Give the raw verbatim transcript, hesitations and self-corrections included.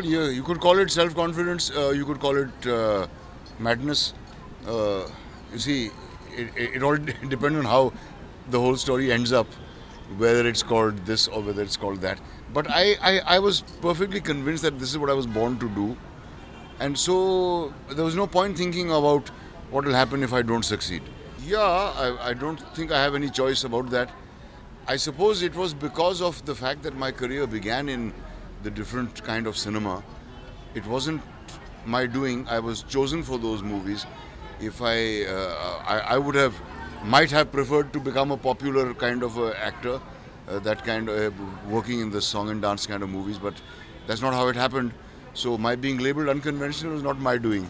Well, yeah, you could call it self-confidence, uh, you could call it uh, madness. Uh, you see, it, it, it all depends on how the whole story ends up, whether it's called this or whether it's called that. But I, I, I was perfectly convinced that this is what I was born to do. And so there was no point thinking about what will happen if I don't succeed. Yeah, I, I don't think I have any choice about that. I suppose it was because of the fact that my career began in the different kind of cinema. It wasn't my doing. I was chosen for those movies. If I, uh, I, I would have, might have preferred to become a popular kind of uh, actor, uh, that kind of uh, working in the song and dance kind of movies. But that's not how it happened. So my being labelled unconventional was not my doing.